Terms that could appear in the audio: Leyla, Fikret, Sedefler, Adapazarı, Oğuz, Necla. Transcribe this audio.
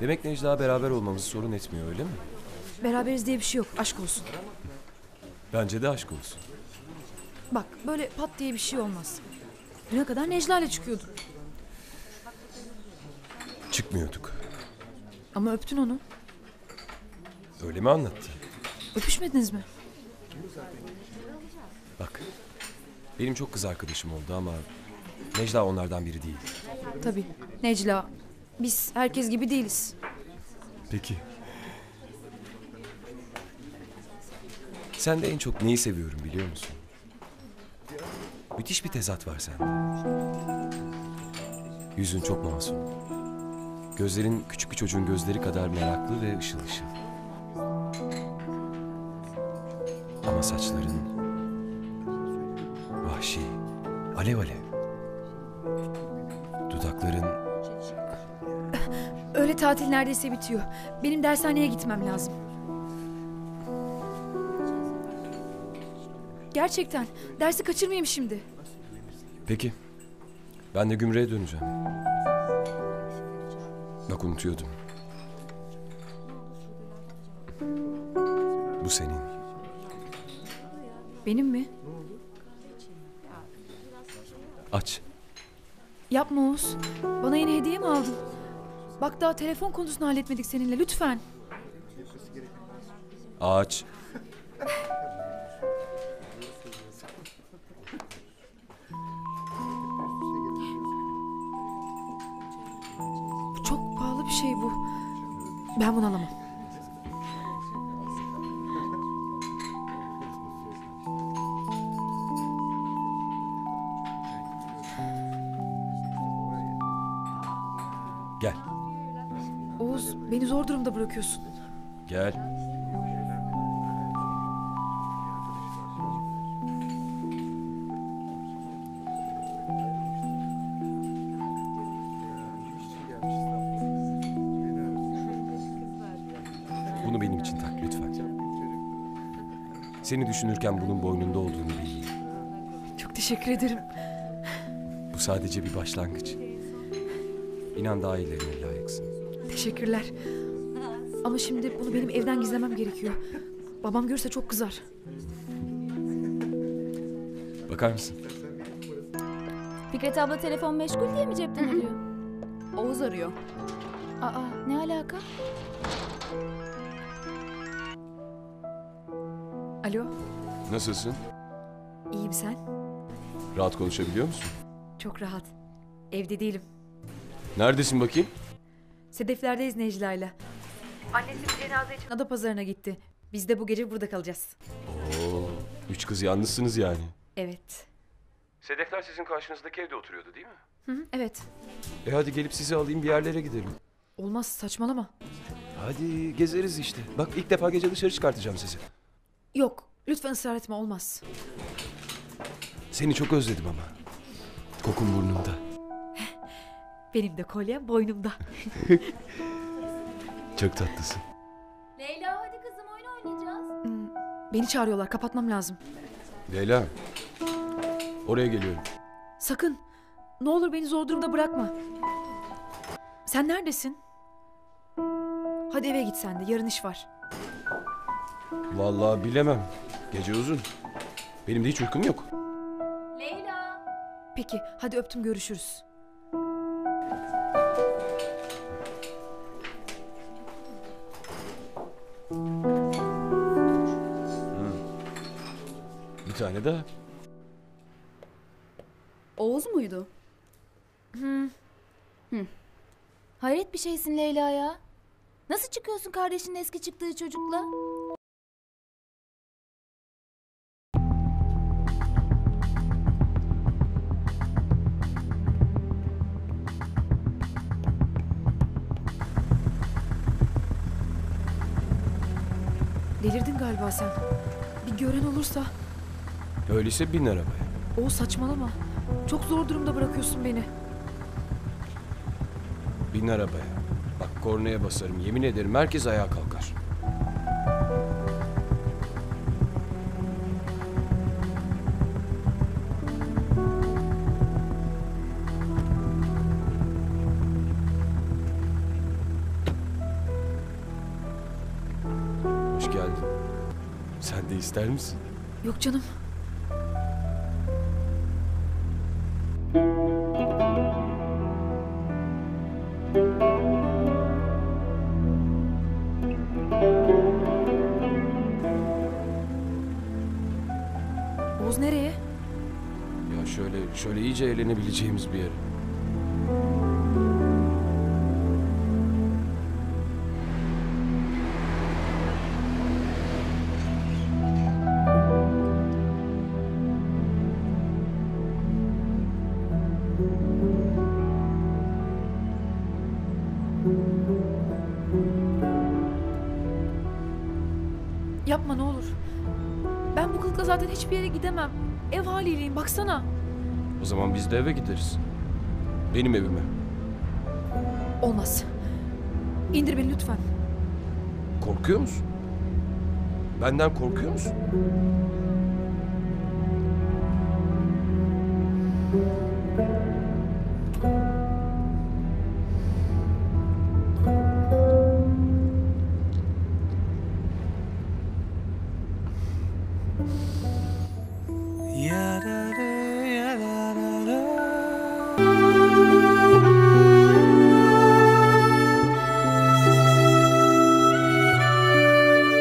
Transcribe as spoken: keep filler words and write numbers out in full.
Demek Necla beraber olmamızı sorun etmiyor, öyle mi? Beraberiz diye bir şey yok. Aşk olsun. Bence de aşk olsun. Bak böyle pat diye bir şey olmaz. Düne kadar Necla ile çıkıyordun. Çıkmıyorduk. Ama öptün onu. Öyle mi anlattı? Öpüşmediniz mi? Bak, benim çok kız arkadaşım oldu ama Necla onlardan biri değil. Tabii, Necla. Biz herkes gibi değiliz. Peki. Sen de en çok neyi seviyorum biliyor musun? Müthiş bir tezat var sende. Yüzün çok masum. Gözlerin küçük bir çocuğun gözleri kadar meraklı ve ışıl ışıl. Ama saçların vahşi, alev alev. Dudakların... Öyle tatil neredeyse bitiyor. Benim dershaneye gitmem lazım. Gerçekten. Dersi kaçırmayayım şimdi. Peki. Ben de gümrüğe döneceğim. Bak unutuyordum. Bu senin. Benim mi? Aç. Yapma Oğuz. Bana yeni hediye mi aldın? Bak daha telefon konusunu halletmedik seninle. Lütfen. Aç. Çok pahalı bir şey bu. Ben bunu alamam. Gel. Oğuz, beni zor durumda bırakıyorsun. Gel. Bunu benim için tak lütfen. Seni düşünürken bunun boynunda olduğunu bileyim. Çok teşekkür ederim. Bu sadece bir başlangıç. İnan daha iyilerine layıksın. Teşekkürler. Ama şimdi bunu benim evden gizlemem gerekiyor. Babam görse çok kızar. Bakar mısın? Fikret abla telefon meşgul diye mi cepten arıyor? Oğuz arıyor. Aa, ne alaka? Alo. Nasılsın? İyiyim, sen? Rahat konuşabiliyor musun? Çok rahat. Evde değilim. Neredesin bakayım? Sedeflerdeyiz Necla'yla. Annesi bir cenaze için Adapazarı'na gitti. Biz de bu gece burada kalacağız. Oo, üç kız yalnızsınız yani. Evet. Sedefler sizin karşınızdaki evde oturuyordu değil mi? Hı hı, evet. E hadi gelip sizi alayım bir yerlere gidelim. Olmaz, saçmalama. Hadi gezeriz işte. Bak ilk defa gece dışarı çıkartacağım sizi. Yok, lütfen ısrar etme, olmaz. Seni çok özledim ama. Kokun burnumda. Benim de kolyem boynumda. Çok tatlısın. Leyla hadi kızım, oyun oynayacağız. Beni çağırıyorlar, kapatmam lazım. Leyla, oraya geliyorum. Sakın, ne olur beni zor durumda bırakma. Sen neredesin? Hadi eve git sen de, yarın iş var. Vallahi bilemem, gece uzun. Benim de hiç uykum yok. Leyla. Peki, hadi öptüm, görüşürüz. Bir tane daha. Oğuz muydu? Hı. Hı. Hayret bir şeysin Leyla ya. Nasıl çıkıyorsun kardeşinin eski çıktığı çocukla? Delirdin galiba sen. Bir gören olursa... Öyleyse bin arabaya. O saçmalama. Çok zor durumda bırakıyorsun beni. Bin arabaya. Bak kornaya basarım. Yemin ederim herkes ayağa kalkar. ki geldin. Sen de ister misin? Yok canım. Oğuz nereye? Ya şöyle, şöyle iyice eğlenebileceğimiz bir yer. Yapma ne olur. Ben bu kılıkla zaten hiçbir yere gidemem. Ev halileyim baksana. O zaman biz de eve gideriz. Benim evime. Olmaz. İndir beni lütfen. Korkuyor musun? Benden korkuyor musun?